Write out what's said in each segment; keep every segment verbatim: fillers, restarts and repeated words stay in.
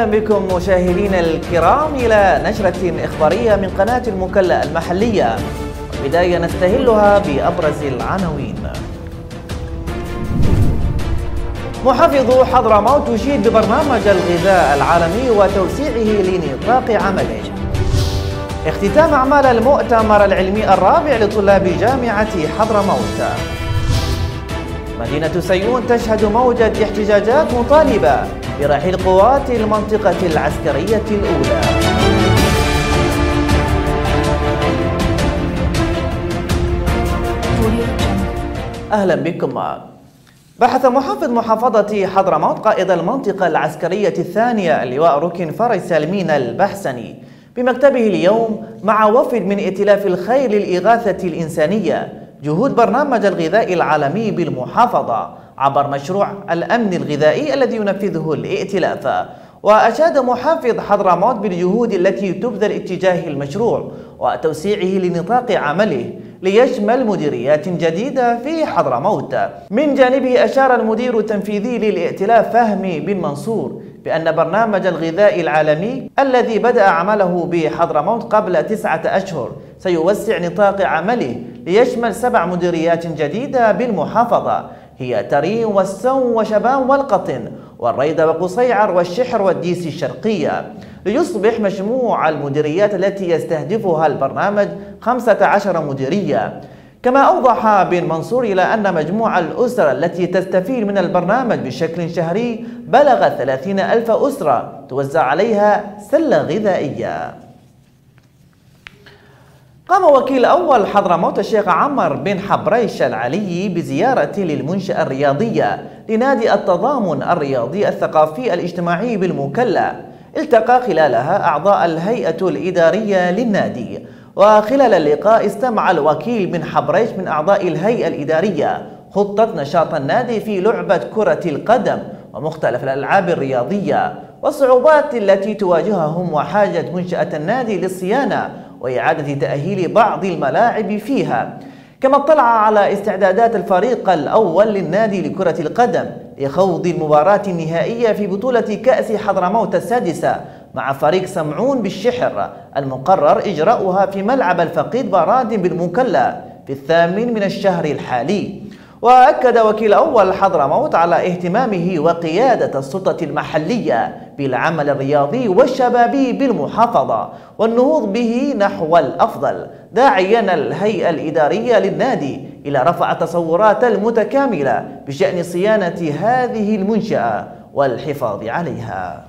أهلا بكم مشاهدينا الكرام إلى نشرة إخبارية من قناة المكلا المحلية. بداية نستهلها بأبرز العناوين. محافظ حضرموت يشيد ببرنامج الغذاء العالمي وتوسيعه لنطاق عمله. اختتام أعمال المؤتمر العلمي الرابع لطلاب جامعة حضرموت. مدينة سيئون تشهد موجة احتجاجات مطالبة برحيل قوات المنطقة العسكرية الأولى. أهلا بكم. بحث محافظ محافظة حضرموت قائد المنطقة العسكرية الثانية اللواء ركن فارس سالمين البحسني بمكتبه اليوم مع وفد من ائتلاف الخير للإغاثة الإنسانية جهود برنامج الغذاء العالمي بالمحافظة عبر مشروع الأمن الغذائي الذي ينفذه الائتلاف. وأشاد محافظ حضرموت بالجهود التي تبذل اتجاه المشروع وتوسيعه لنطاق عمله ليشمل مديريات جديدة في حضرموت. من جانبه أشار المدير التنفيذي للائتلاف فهمي بن منصور بأن برنامج الغذاء العالمي الذي بدأ عمله بحضرموت قبل تسعة أشهر سيوسع نطاق عمله ليشمل سبع مديريات جديدة بالمحافظة هي تريم والسوم وشباب والقطن والريدة وقصيعر والشحر والديسي الشرقية، ليصبح مجموع المديريات التي يستهدفها البرنامج خمسة عشر مديرية. كما أوضح بن منصور إلى أن مجموع الأسر التي تستفيد من البرنامج بشكل شهري بلغ ثلاثين ألف أسرة توزع عليها سلة غذائية. قام وكيل أول حضرموت الشيخ عمر بن حبريش العلي بزيارة للمنشأة الرياضية لنادي التضامن الرياضي الثقافي الاجتماعي بالمكلا، التقى خلالها أعضاء الهيئة الإدارية للنادي. وخلال اللقاء استمع الوكيل بن حبريش من أعضاء الهيئة الإدارية خطة نشاط النادي في لعبة كرة القدم ومختلف الألعاب الرياضية والصعوبات التي تواجههم وحاجة منشأة النادي للصيانة وإعادة تأهيل بعض الملاعب فيها. كما اطلع على استعدادات الفريق الأول للنادي لكرة القدم لخوض المباراة النهائية في بطولة كأس حضرموت السادسة مع فريق سمعون بالشحر المقرر إجراؤها في ملعب الفقيد براد بالمكلا في الثامن من الشهر الحالي. وأكد وكيل أول حضرموت على اهتمامه وقيادة السلطة المحلية بالعمل الرياضي والشبابي بالمحافظة والنهوض به نحو الأفضل، داعيا الهيئة الإدارية للنادي إلى رفع التصورات المتكاملة بشأن صيانة هذه المنشأة والحفاظ عليها.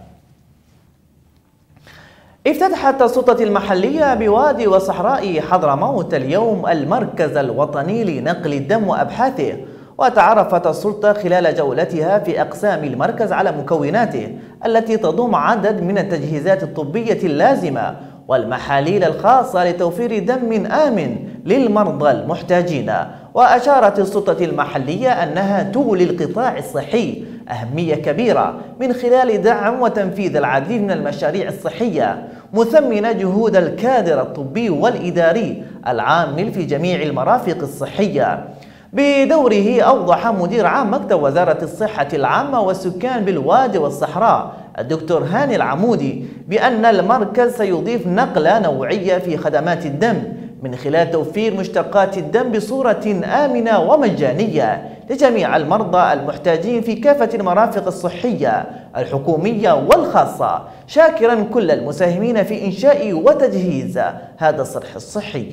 افتتحت السلطة المحلية بوادي وصحراء حضرموت اليوم المركز الوطني لنقل الدم وأبحاثه، وتعرفت السلطة خلال جولتها في أقسام المركز على مكوناته التي تضم عدد من التجهيزات الطبية اللازمة والمحاليل الخاصة لتوفير دم آمن للمرضى المحتاجين. وأشارت السلطة المحلية أنها تولي القطاع الصحي أهمية كبيرة من خلال دعم وتنفيذ العديد من المشاريع الصحية، مثمنة جهود الكادر الطبي والإداري العامل في جميع المرافق الصحية. بدوره أوضح مدير عام مكتب وزارة الصحة العامة والسكان بالوادي والصحراء الدكتور هاني العمودي بأن المركز سيضيف نقلة نوعية في خدمات الدم من خلال توفير مشتقات الدم بصورة آمنة ومجانية لجميع المرضى المحتاجين في كافة المرافق الصحية الحكومية والخاصة، شاكرا كل المساهمين في إنشاء وتجهيز هذا الصرح الصحي.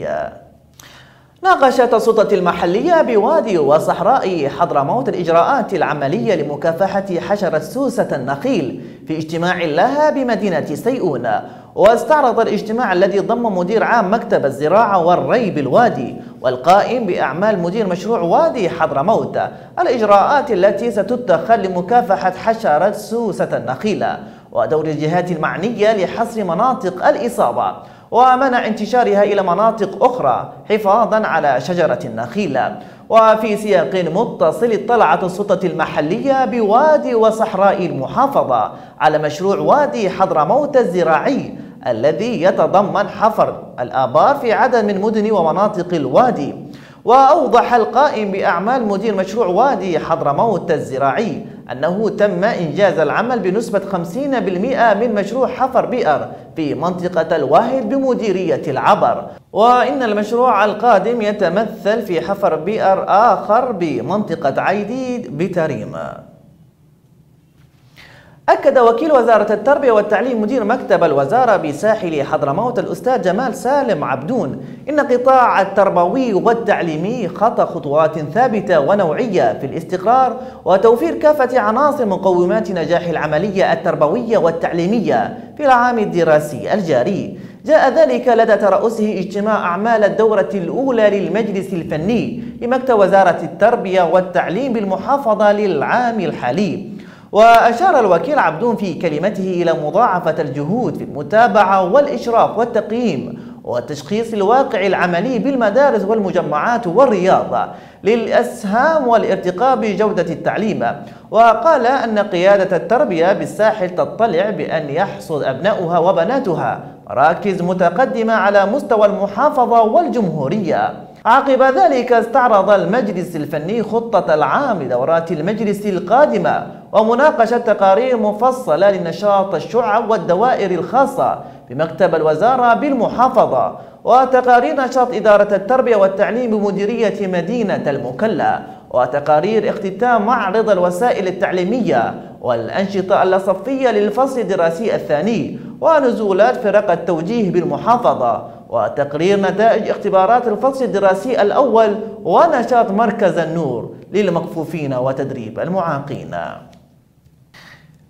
ناقشت السلطة المحلية بوادي وصحراء حضرموت الإجراءات العملية لمكافحة حشرة سوسة النخيل في اجتماع لها بمدينة سيئون. واستعرض الاجتماع الذي ضم مدير عام مكتب الزراعة والري بالوادي والقائم بأعمال مدير مشروع وادي حضرموت الإجراءات التي ستتخذ لمكافحة حشرة سوسة النخيل ودور الجهات المعنية لحصر مناطق الإصابة ومنع انتشارها إلى مناطق أخرى حفاظا على شجرة النخيل. وفي سياق متصل اطلعت السلطة المحلية بوادي وصحراء المحافظة على مشروع وادي حضرموت الزراعي الذي يتضمن حفر الآبار في عدد من مدن ومناطق الوادي، وأوضح القائم بأعمال مدير مشروع وادي حضرموت الزراعي أنه تم إنجاز العمل بنسبة خمسين بالمئة من مشروع حفر بئر في منطقة الواهد بمديرية العبر، وإن المشروع القادم يتمثل في حفر بئر آخر بمنطقة عيديد بتريم. أكد وكيل وزارة التربية والتعليم مدير مكتب الوزارة بساحل حضرموت الأستاذ جمال سالم عبدون إن قطاع التربوي والتعليمي خطى خطوات ثابتة ونوعية في الاستقرار وتوفير كافة عناصر مقومات نجاح العملية التربوية والتعليمية في العام الدراسي الجاري. جاء ذلك لدى ترأسه اجتماع أعمال الدورة الأولى للمجلس الفني لمكتب وزارة التربية والتعليم بالمحافظة للعام الحالي. وأشار الوكيل عبدون في كلمته إلى مضاعفة الجهود في المتابعة والإشراف والتقييم وتشخيص الواقع العملي بالمدارس والمجمعات والرياضة للإسهام والارتقاء بجودة التعليم. وقال أن قيادة التربية بالساحل تطلع بأن يحصد أبناؤها وبناتها مراكز متقدمة على مستوى المحافظة والجمهورية. عقب ذلك استعرض المجلس الفني خطة العام لدورات المجلس القادمة ومناقشة تقارير مفصلة لنشاط الشعب والدوائر الخاصة بمكتب الوزارة بالمحافظة وتقارير نشاط إدارة التربية والتعليم بمديرية مدينة المكلا وتقارير اختتام معرض الوسائل التعليمية والأنشطة الصفية للفصل الدراسي الثاني ونزولات فرق التوجيه بالمحافظة وتقرير نتائج اختبارات الفصل الدراسي الأول ونشاط مركز النور للمكفوفين وتدريب المعاقين.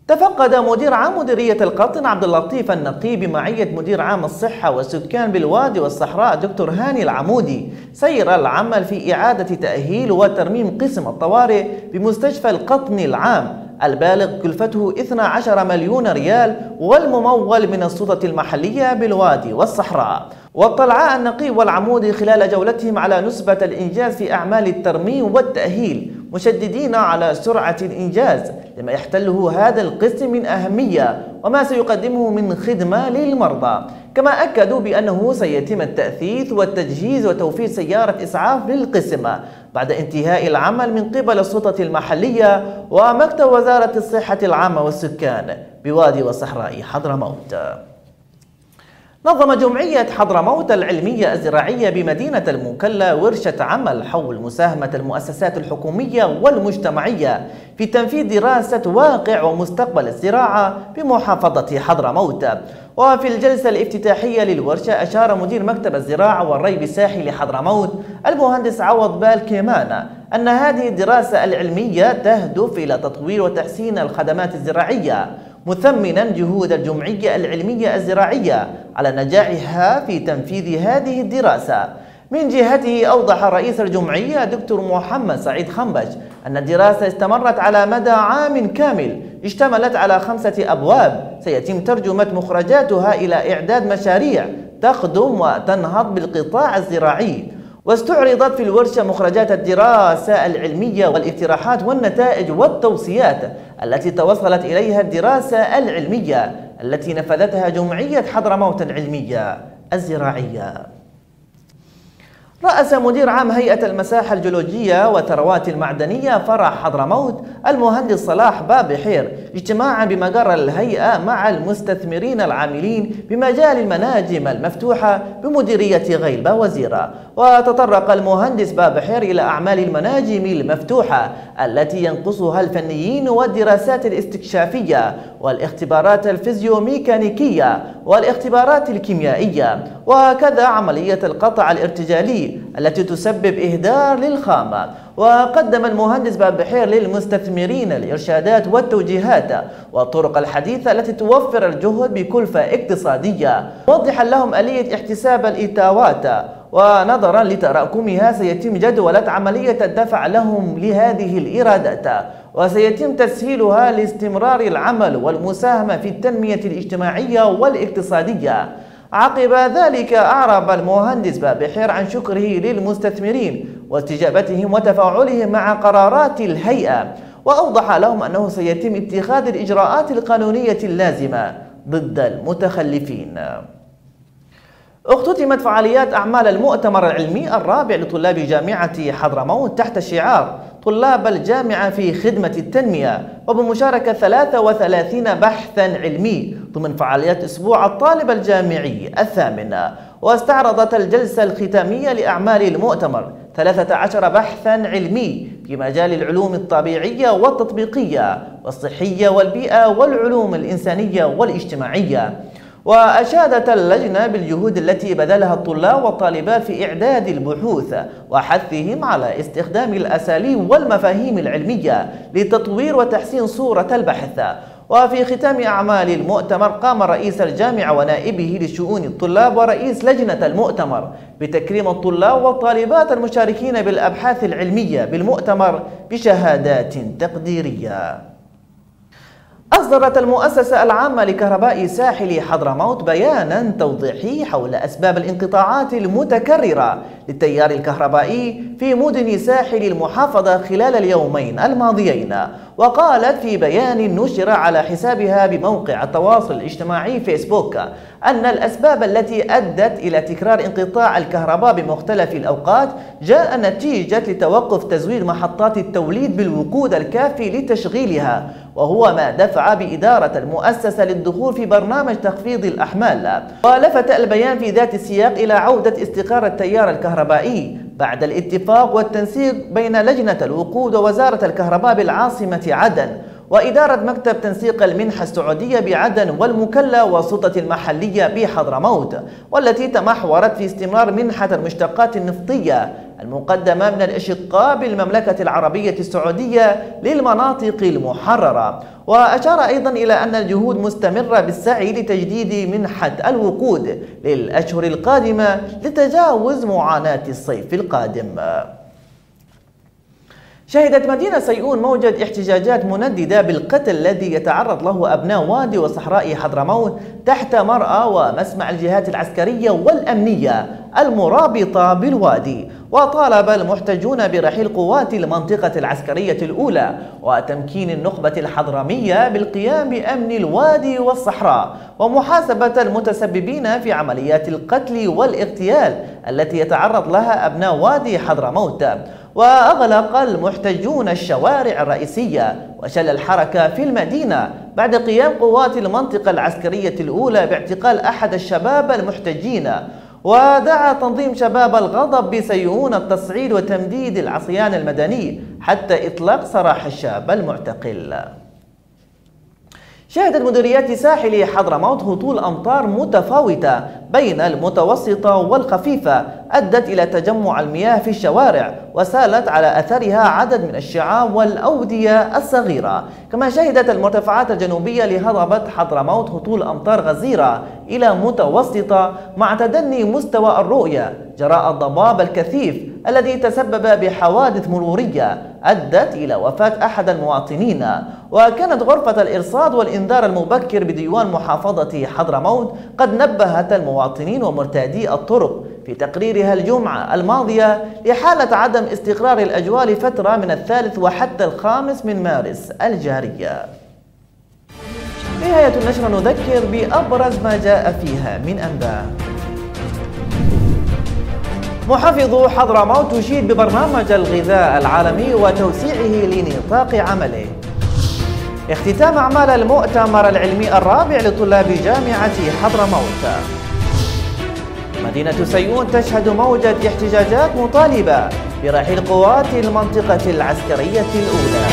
تفقد مدير عام مديرية القطن عبد اللطيف النقيب بمعية مدير عام الصحة والسكان بالوادي والصحراء دكتور هاني العمودي سير العمل في إعادة تأهيل وترميم قسم الطوارئ بمستشفى القطن العام البالغ كلفته اثني عشر مليون ريال والممول من السلطة المحلية بالوادي والصحراء. واطلع النقيب والعمودي خلال جولتهم على نسبة الإنجاز في أعمال الترميم والتأهيل مشددين على سرعة الإنجاز لما يحتله هذا القسم من أهمية وما سيقدمه من خدمة للمرضى. كما أكدوا بأنه سيتم التأثيث والتجهيز وتوفير سيارة إسعاف للقسم بعد انتهاء العمل من قبل السلطة المحلية ومكتب وزارة الصحة العامة والسكان بوادي وصحراء حضرموت. نظم جمعية حضرموت العلمية الزراعية بمدينة المكلا ورشة عمل حول مساهمة المؤسسات الحكومية والمجتمعية في تنفيذ دراسة واقع ومستقبل الزراعة بمحافظة حضرموت. وفي الجلسة الافتتاحية للورشة أشار مدير مكتب الزراعة والري بساحل حضرموت المهندس عوض بالكيمان أن هذه الدراسة العلمية تهدف إلى تطوير وتحسين الخدمات الزراعية، مثمنا جهود الجمعية العلمية الزراعية على نجاحها في تنفيذ هذه الدراسة. من جهته أوضح رئيس الجمعية دكتور محمد سعيد خنبش أن الدراسة استمرت على مدى عام كامل اشتملت على خمسة أبواب سيتم ترجمة مخرجاتها إلى إعداد مشاريع تخدم وتنهض بالقطاع الزراعي. واستعرضت في الورشة مخرجات الدراسة العلمية والاقتراحات والنتائج والتوصيات التي توصلت إليها الدراسة العلمية التي نفذتها جمعية حضرموت العلمية الزراعية. رأس مدير عام هيئة المساحة الجيولوجية وثروات المعدنية فرع حضرموت المهندس صلاح بابحير اجتماعا بمقر الهيئة مع المستثمرين العاملين بمجال المناجم المفتوحة بمديرية غيلبة وزيرة. وتطرق المهندس بابحير إلى أعمال المناجم المفتوحة التي ينقصها الفنيين والدراسات الاستكشافية والاختبارات الفيزيوميكانيكية والاختبارات الكيميائية وكذا عملية القطع الارتجالي التي تسبب إهدار للخامة. وقدم المهندس بابحير للمستثمرين الإرشادات والتوجيهات والطرق الحديثة التي توفر الجهد بكلفة اقتصادية وضحا لهم آلية احتساب الإتاوات، ونظرا لتراكمها سيتم جدولة عملية الدفع لهم لهذه الإيرادات وسيتم تسهيلها لاستمرار العمل والمساهمة في التنمية الاجتماعية والاقتصادية. عقب ذلك أعرب المهندس بابحير عن شكره للمستثمرين واستجابتهم وتفاعلهم مع قرارات الهيئة وأوضح لهم أنه سيتم اتخاذ الإجراءات القانونية اللازمة ضد المتخلفين. اختتمت فعاليات أعمال المؤتمر العلمي الرابع لطلاب جامعة حضرموت تحت شعار طلاب الجامعة في خدمة التنمية، وبمشاركة ثلاثة وثلاثين بحثا علمي ضمن فعاليات أسبوع الطالب الجامعي الثامن. واستعرضت الجلسة الختامية لأعمال المؤتمر ثلاثة عشر بحثا علمي في مجال العلوم الطبيعية والتطبيقية والصحية والبيئة والعلوم الإنسانية والاجتماعية. وأشادت اللجنة بالجهود التي بذلها الطلاب والطالبات في إعداد البحوث وحثهم على استخدام الأساليب والمفاهيم العلمية لتطوير وتحسين صورة البحث. وفي ختام أعمال المؤتمر قام رئيس الجامعة ونائبه لشؤون الطلاب ورئيس لجنة المؤتمر بتكريم الطلاب والطالبات المشاركين بالأبحاث العلمية بالمؤتمر بشهادات تقديرية. أصدرت المؤسسة العامة لكهرباء ساحل حضرموت بيانا توضيحي حول أسباب الانقطاعات المتكررة للتيار الكهربائي في مدن ساحل المحافظة خلال اليومين الماضيين. وقالت في بيان نشر على حسابها بموقع التواصل الاجتماعي فيسبوك أن الأسباب التي أدت إلى تكرار انقطاع الكهرباء بمختلف الأوقات جاء نتيجة لتوقف تزويد محطات التوليد بالوقود الكافي لتشغيلها، وهو ما دفع بإدارة المؤسسة للدخول في برنامج تخفيض الأحمال. ولفت البيان في ذات السياق إلى عودة استقرار التيار الكهربائي بعد الاتفاق والتنسيق بين لجنة الوقود ووزارة الكهرباء بالعاصمة عدن وإدارة مكتب تنسيق المنحة السعودية بعدن والمكلا والسلطة المحلية بحضرموت، والتي تمحورت في استمرار منحة المشتقات النفطية المقدمة من الأشقاء بالمملكة العربية السعودية للمناطق المحررة. وأشار أيضا إلى أن الجهود مستمرة بالسعي لتجديد منحة الوقود للأشهر القادمة لتجاوز معاناة الصيف القادم. شهدت مدينة سيئون موجة احتجاجات منددة بالقتل الذي يتعرض له أبناء وادي وصحراء حضرموت تحت مرأى ومسمع الجهات العسكرية والأمنية المرابطة بالوادي. وطالب المحتجون برحيل قوات المنطقة العسكرية الأولى وتمكين النخبة الحضرمية بالقيام بأمن الوادي والصحراء ومحاسبة المتسببين في عمليات القتل والاغتيال التي يتعرض لها أبناء وادي حضرموت. وأغلق المحتجون الشوارع الرئيسية وشل الحركة في المدينة بعد قيام قوات المنطقة العسكرية الأولى باعتقال أحد الشباب المحتجين. ودعا تنظيم شباب الغضب بسيئون التصعيد وتمديد العصيان المدني حتى إطلاق سراح الشاب المعتقل. شهدت مديريات ساحل حضرموت هطول أمطار متفاوتة بين المتوسطة والخفيفة أدت إلى تجمع المياه في الشوارع وسالت على أثرها عدد من الشعاب والأودية الصغيرة. كما شهدت المرتفعات الجنوبية لهضبة حضرموت هطول أمطار غزيرة إلى متوسطة مع تدني مستوى الرؤية جراء الضباب الكثيف الذي تسبب بحوادث مرورية أدت إلى وفاة أحد المواطنين. وكانت غرفة الإرصاد والإنذار المبكر بديوان محافظة حضرموت قد نبهت المواطنين ومرتادي الطرق في تقريرها الجمعة الماضية لحالة عدم استقرار الأجواء لفترة من الثالث وحتى الخامس من مارس الجارية. نهاية النشرة نذكر بأبرز ما جاء فيها من أنباء. محافظ حضرموت يشيد ببرنامج الغذاء العالمي وتوسيعه لنطاق عمله. اختتام أعمال المؤتمر العلمي الرابع لطلاب جامعة حضرموت. مدينة سيئون تشهد موجة احتجاجات مطالبة برحيل قوات المنطقة العسكرية الأولى.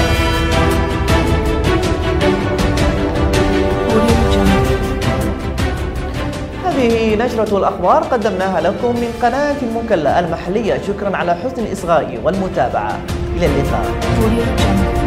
هذه نشرة الأخبار قدمناها لكم من قناة المكلا المحلية. شكرا على حسن الإصغاء والمتابعة. إلى اللقاء.